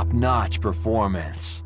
top-notch performance.